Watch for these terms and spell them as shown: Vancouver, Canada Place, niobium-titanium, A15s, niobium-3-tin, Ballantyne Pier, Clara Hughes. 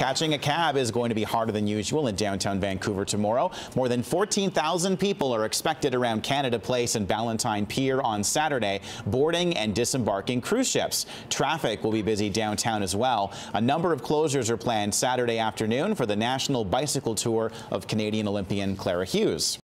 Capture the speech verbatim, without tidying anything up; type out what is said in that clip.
Catching a cab is going to be harder than usual in downtown Vancouver tomorrow. More than fourteen thousand people are expected around Canada Place and Ballantyne Pier on Saturday, boarding and disembarking cruise ships. Traffic will be busy downtown as well. A number of closures are planned Saturday afternoon for the National Bicycle Tour of Canadian Olympian Clara Hughes.